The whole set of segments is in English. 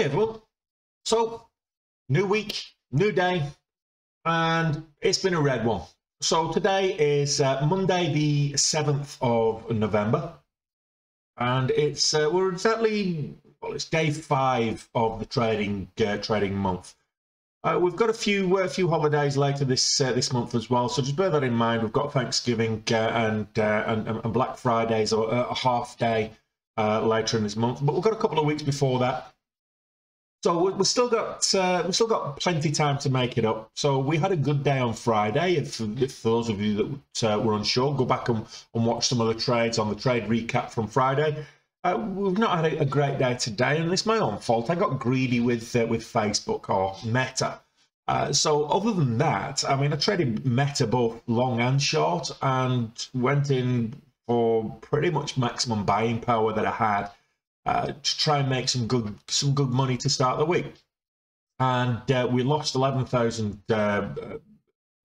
Hey everyone, so new week, new day, and it's been a red one. So today is Monday the 7th of November, and it's we're exactly, well, it's day 5 of the trading month. We've got a few holidays later this month as well, so just bear that in mind. We've got Thanksgiving and Black Fridays, or a half day later in this month, but we've got a couple of weeks before that, so we've still got plenty of time to make it up. So we had a good day on Friday. If those of you that were unsure, go back and watch some of the trades on the trade recap from Friday. We've not had a great day today, and it's my own fault. I got greedy with Facebook, or Meta. So other than that, I mean, I traded Meta both long and short, and went in for pretty much maximum buying power that I had to try and make some good money to start the week. And we lost 11,000 to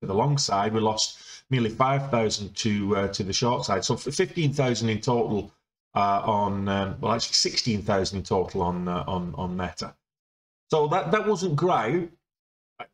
the long side. We lost nearly 5,000 to the short side. So 15,000 in total. Well, actually 16,000 in total on Meta. So that wasn't great,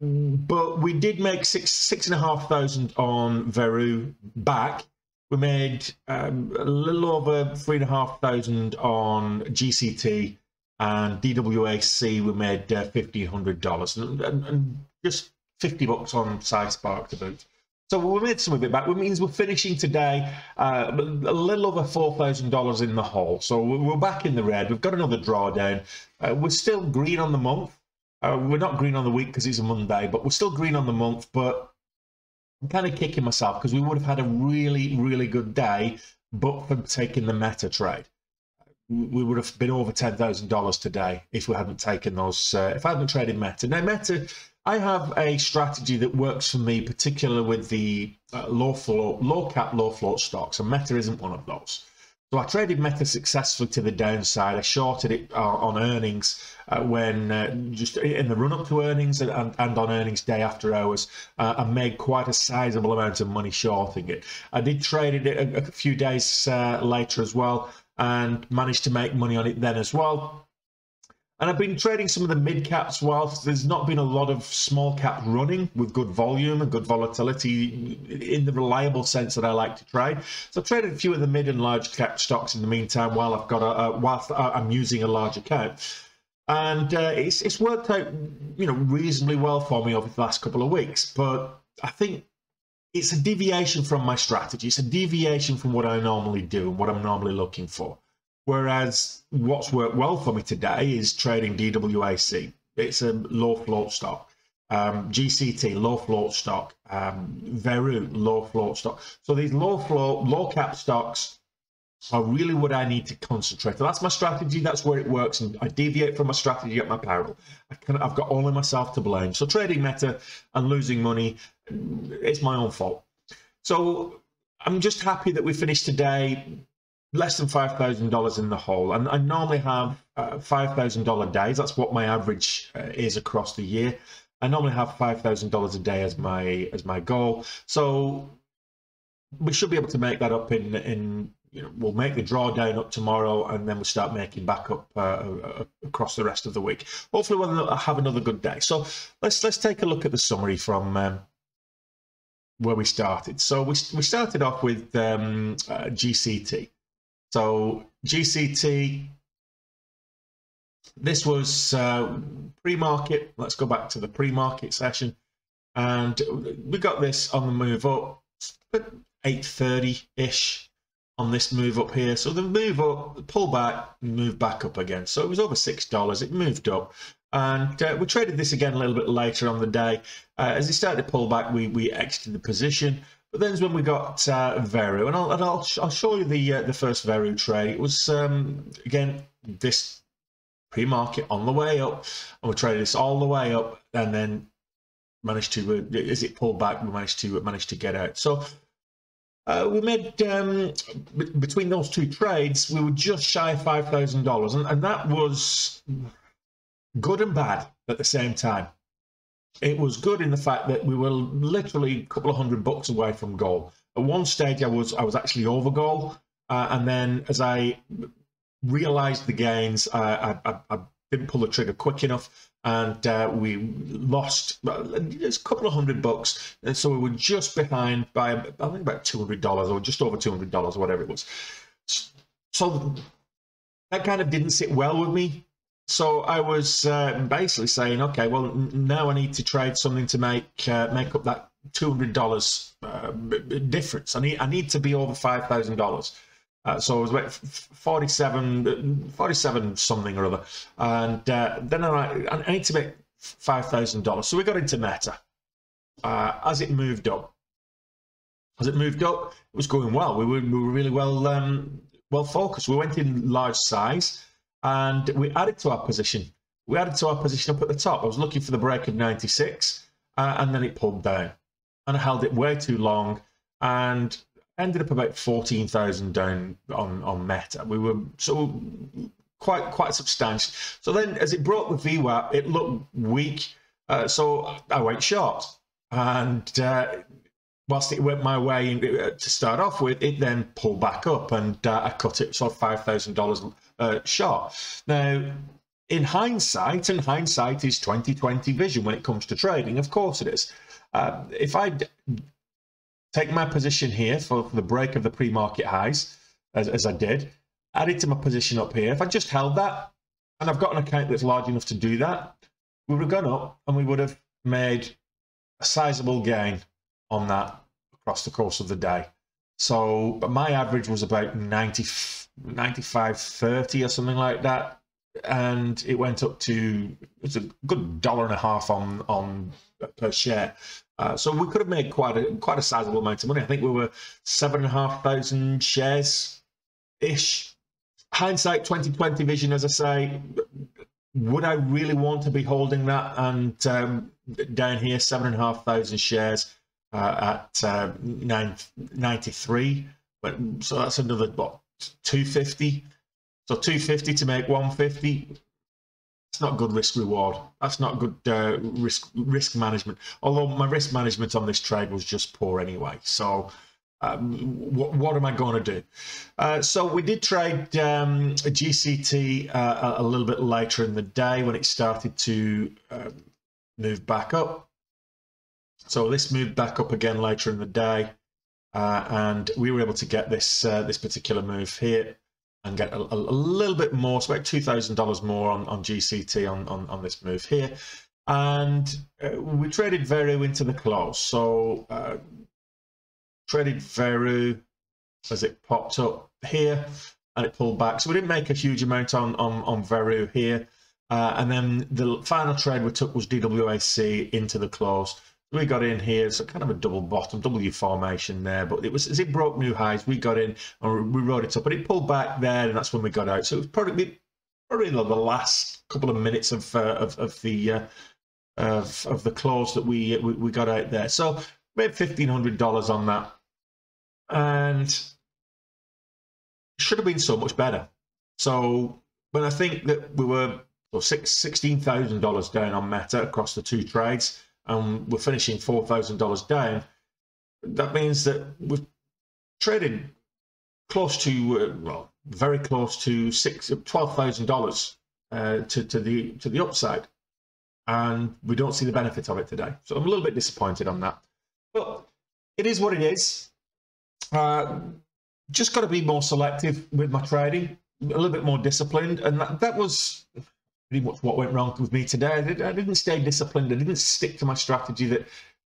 but we did make 6,500 on Veru back. We made a little over 3,500 on GCT, and DWAC we made $1,500, and just $50 on SciSpark to boot. So we made some of it back, which means we're finishing today a little over $4,000 in the hole. So we're back in the red. We've got another drawdown. We're still green on the month. We're not green on the week because it's a Monday, but we're still green on the month. But I'm kind of kicking myself because we would have had a really, really good day, but for taking the Meta trade. We would have been over $10,000 today if we hadn't taken those, if I hadn't traded Meta. Now, Meta, I have a strategy that works for me, particularly with the low cap, low float stocks, and Meta isn't one of those. So I traded Meta successfully to the downside. I shorted it on earnings just in the run up to earnings and on earnings day after hours. I made quite a sizable amount of money shorting it. I did trade it a few days later as well, and managed to make money on it then as well. And I've been trading some of the mid-caps whilst there's not been a lot of small cap running with good volume and good volatility in the reliable sense that I like to trade. So I've traded a few of the mid and large cap stocks in the meantime while I've got whilst I'm using a large account. And it's worked out, you know, reasonably well for me over the last couple of weeks. But I think it's a deviation from my strategy. It's a deviation from what I normally do and what I'm normally looking for. Whereas what's worked well for me today is trading DWAC. It's a low float stock. GCT, low float stock. Veru, low float stock. So these low float, low cap stocks are really what I need to concentrate on. That's my strategy. That's where it works. And I deviate from my strategy at my peril. I've got only myself to blame. So trading Meta and losing money, it's my own fault. So I'm just happy that we finished today less than $5,000 in the hole, and I normally have $5,000 days. That's what my average is across the year. I normally have $5,000 a day as my goal. So we should be able to make that up in you know, we'll make the drawdown up tomorrow, and then we'll start making back up across the rest of the week. Hopefully, we'll have another good day. So let's take a look at the summary from where we started. So we started off with GCT. So GCT, this was pre-market. Let's go back to the pre-market session. And we got this on the move up, 8.30-ish on this move up here. So the move up, pull back, move back up again. So it was over $6. It moved up. And we traded this again a little bit later on the day. As it started to pull back, we exited the position. But then when we got Veru, and I'll show you the first Veru trade. It was again this pre-market on the way up, and we traded this all the way up, and then managed to as it pulled back, we managed to get out. So we made between those two trades, we were just shy of $5,000, and that was good and bad at the same time. It was good in the fact that we were literally a couple of $100 away from goal. At one stage, I was actually over goal, and then as I realized the gains, I didn't pull the trigger quick enough, and we lost a couple of $100, and so we were just behind by I think about $200 or just over $200 or whatever it was. So that kind of didn't sit well with me. So I was basically saying, okay, well, now I need to trade something to make make up that $200 difference. I need to be over $5,000. So it was about 47 something or other, and then I need to make $5,000. So we got into Meta as it moved up. As it moved up, it was going well. We were really well well focused. We went in large size, and we added to our position. We added to our position up at the top. I was looking for the break of 96, and then it pulled down, and I held it way too long, and ended up about 14,000 down on Meta. We were so quite substantial. So then, as it broke the VWAP, it looked weak. So I went short, and whilst it went my way to start off with, it then pulled back up, and I cut it sort of $5,000 short. Now, in hindsight, and hindsight is 20/20 vision when it comes to trading. Of course, it is. If I take my position here for the break of the pre-market highs, as I did, added to my position up here. If I just held that, and I've got an account that's large enough to do that, we would have gone up and we would have made a sizable gain on that across the course of the day. So my average was about 95.30 or something like that. And it went up to, it's a good $1.50 on per share. So we could have made quite a sizable amount of money. I think we were 7,500 shares ish. Hindsight 20/20 vision, as I say. Would I really want to be holding that? And down here, 7,500 shares at 9.93. But so that's another what, 250. So 250 to make 150. That's not good risk reward. That's not good risk management. Although my risk management on this trade was just poor anyway. So what am I going to do? So we did trade a GCT a little bit later in the day when it started to move back up. So this moved back up again later in the day, and we were able to get this this particular move here and get a little bit more, so about $2,000 more on GCT on this move here. And we traded Veru into the close. So traded Veru as it popped up here and it pulled back. So we didn't make a huge amount on Veru here. And then the final trade we took was DWAC into the close. We got in here, so kind of a double bottom, W formation there, but it was, as it broke new highs, we got in and we rode it up, but it pulled back there, and that's when we got out. So it was probably the last couple of minutes of the close that we got out there. So made $1,500 on that, and it should have been so much better. So when I think that we were $16,000 down on Meta across the two trades, and we're finishing $4,000 down, that means that we've traded close to, well, very close to $12,000 to the upside, and we don't see the benefit of it today. So I'm a little bit disappointed on that, but it is what it is. Just got to be more selective with my trading, a little bit more disciplined, and that was pretty much what went wrong with me today. I didn't stay disciplined. I didn't stick to my strategy that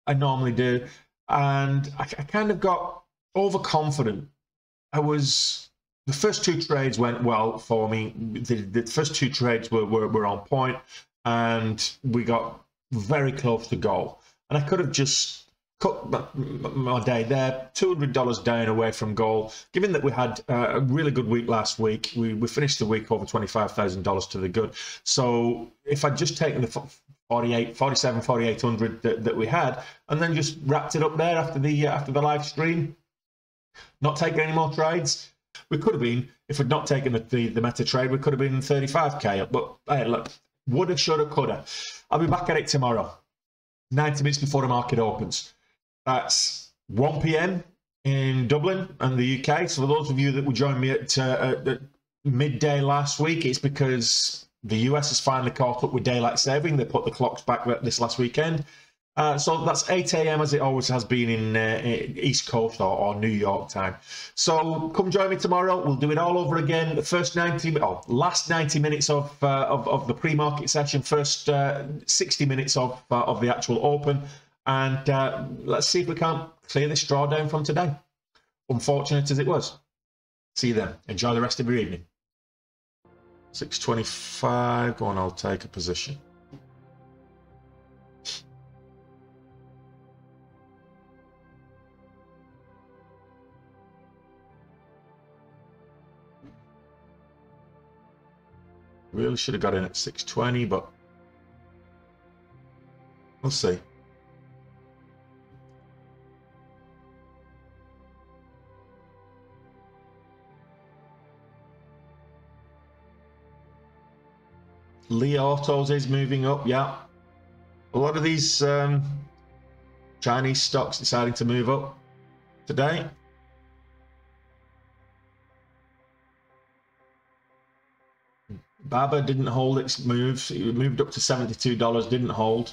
I normally do, and I kind of got overconfident. The first two trades went well for me. The first two trades were on point, and we got very close to goal. And I could have just cut my day there, $200 down away from goal. Given that we had a really good week last week, we finished the week over $25,000 to the good. So if I'd just taken the 4800 that we had and then just wrapped it up there after the live stream, not taking any more trades, we could have been, if we'd not taken the Meta trade, we could have been 35k up. But hey, look, woulda, shoulda, coulda. I'll be back at it tomorrow, 90 minutes before the market opens. That's 1 p.m. in Dublin and the UK. So for those of you that will join me at midday last week, it's because The US has finally caught up with daylight saving. They put the clocks back this last weekend. So that's 8 a.m. as it always has been in East Coast or New York time. So come join me tomorrow. We'll do it all over again. The first 90, oh, last 90 minutes of the pre-market session. First 60 minutes of the actual open. And let's see if we can't clear this drawdown from today. Unfortunate as it was. See you then. Enjoy the rest of your evening. 625. Go on, I'll take a position. Really should have got in at 620, but we'll see. Li Autos is moving up, yeah. A lot of these Chinese stocks deciding to move up today. Baba didn't hold its moves. It moved up to $72, didn't hold.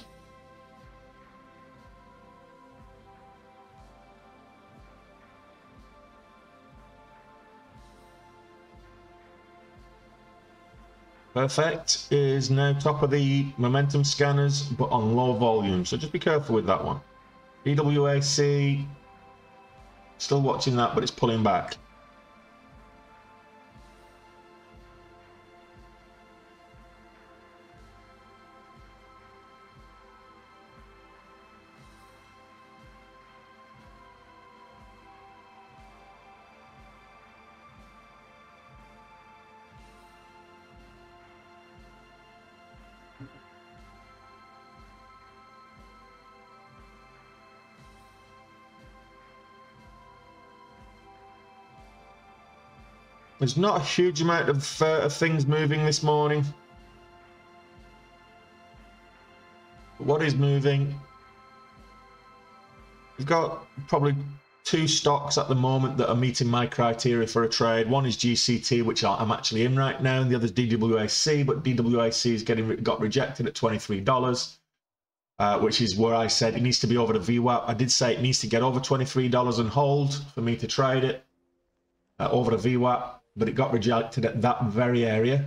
Perfect is now top of the momentum scanners, but on low volume. So just be careful with that one. DWAC, still watching that, but it's pulling back. There's not a huge amount of things moving this morning. But what is moving? We've got probably two stocks at the moment that are meeting my criteria for a trade. One is GCT, which I'm actually in right now, and the other is DWAC. But DWAC is got rejected at $23, which is where I said it needs to be over the VWAP. I did say it needs to get over $23 and hold for me to trade it over the VWAP. But it got rejected at that very area,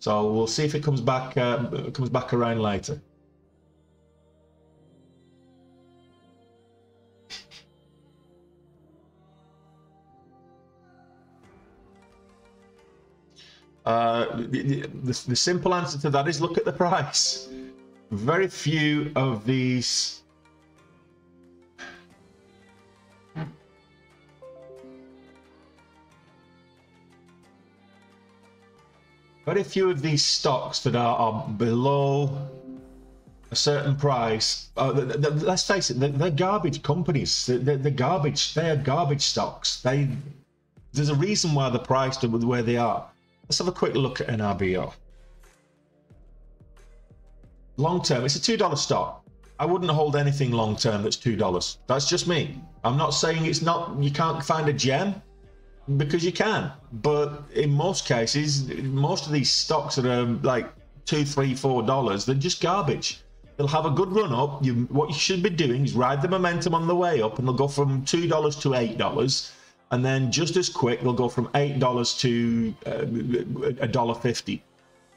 so we'll see if it comes back around later. The simple answer to that is look at the price. Very few of these. Very few of these stocks that are below a certain price, let's face it, they're garbage companies. They're garbage. They are garbage stocks. There's a reason why they're priced where they are. Let's have a quick look at NRBR. Long term, it's a $2 stock. I wouldn't hold anything long term that's $2. That's just me. I'm not saying it's not, you can't find a gem. Because you can, but in most cases, most of these stocks that are like $2, $3, $4, they're just garbage. They'll have a good run up. What you should be doing is ride the momentum on the way up, and they'll go from $2 to $8, and then just as quick they'll go from $8 to $1.50.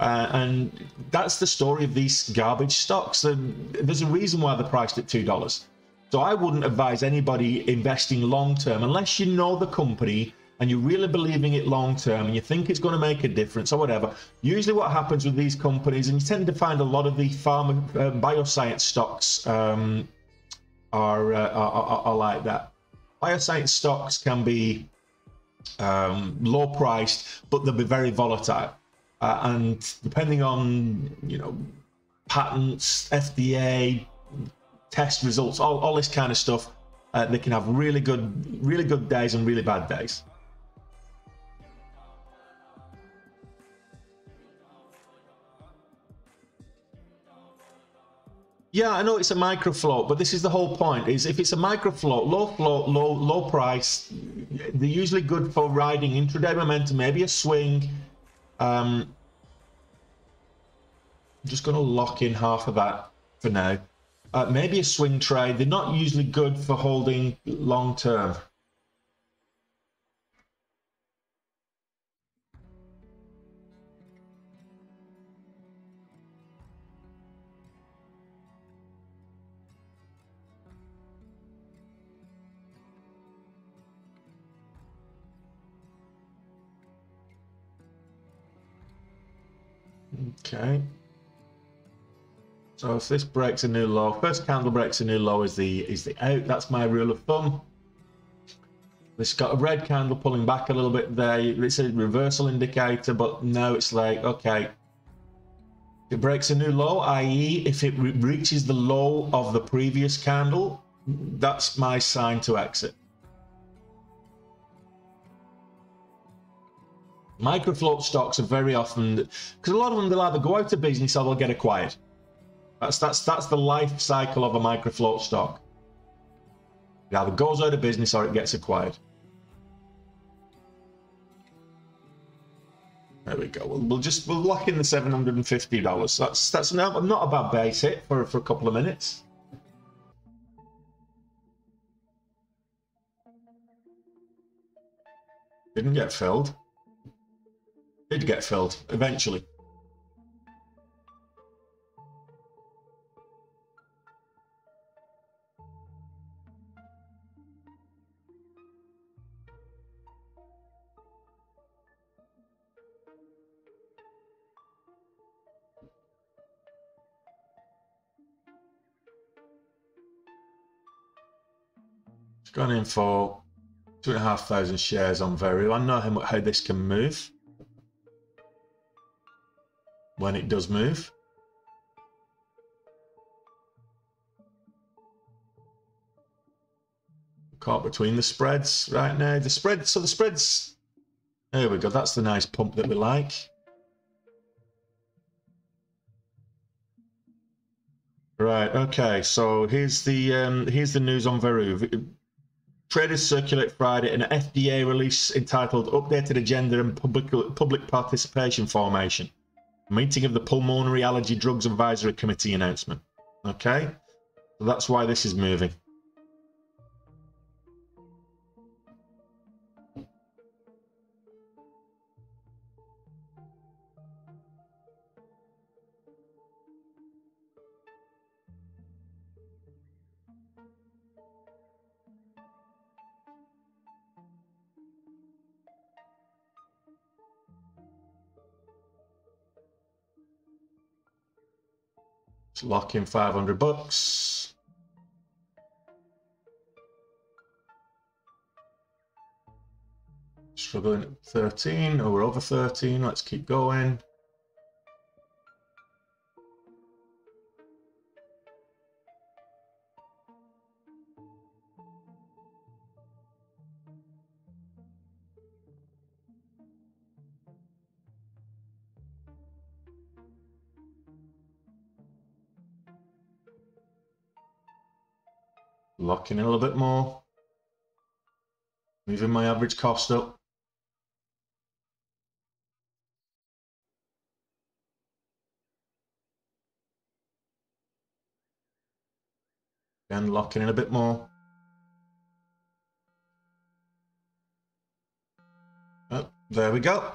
And that's the story of these garbage stocks. There's a reason why they're priced at $2. So I wouldn't advise anybody investing long term unless you know the company and you're really believing it long term and you think it's going to make a difference or whatever. Usually what happens with these companies, and you tend to find a lot of the pharma bioscience stocks are like that. Bioscience stocks can be low priced, but they'll be very volatile, and depending on, you know, patents, FDA, test results, all this kind of stuff, they can have really good days and really bad days. Yeah, I know it's a micro float, but this is the whole point, is if it's a micro float, low price, they're usually good for riding intraday momentum, maybe a swing. I'm just going to lock in half of that for now. Maybe a swing trade. They're not usually good for holding long term. Okay, so if this breaks a new low, first candle breaks a new low is the out. That's my rule of thumb. This got a red candle pulling back a little bit there. It's a reversal indicator, but now it's like, okay, it breaks a new low, i.e. if it reaches the low of the previous candle, that's my sign to exit. Micro float stocks are very often, because a lot of them, they'll either go out of business or they'll get acquired. That's the life cycle of a micro float stock. It either goes out of business or it gets acquired. There we go. We'll lock in the $750. That's not a bad base hit for a couple of minutes. Didn't get filled. Did get filled eventually. It's gone in for 2,500 shares on Veru. I know how this can move. When it does move. Caught between the spreads right now. The spread, so the spreads, there we go, that's the nice pump that we like. Right, okay, so here's the news on Veru. Traders circulate Friday an FDA release entitled Updated Agenda and Public Participation Formation. Meeting of the Pulmonary Allergy Drugs Advisory Committee announcement. Okay, so that's why this is moving. Lock in $500. Struggling at 13. Oh, we're over 13. Let's keep going. Locking in a little bit more, moving my average cost up. Again, locking in a bit more. Oh, there we go.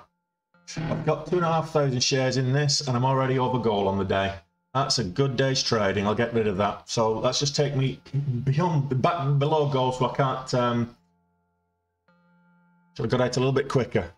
I've got 2,500 shares in this and I'm already over goal on the day. That's a good day's trading. I'll get rid of that. So let's just take me back below goal so I can't. Should have got out a little bit quicker.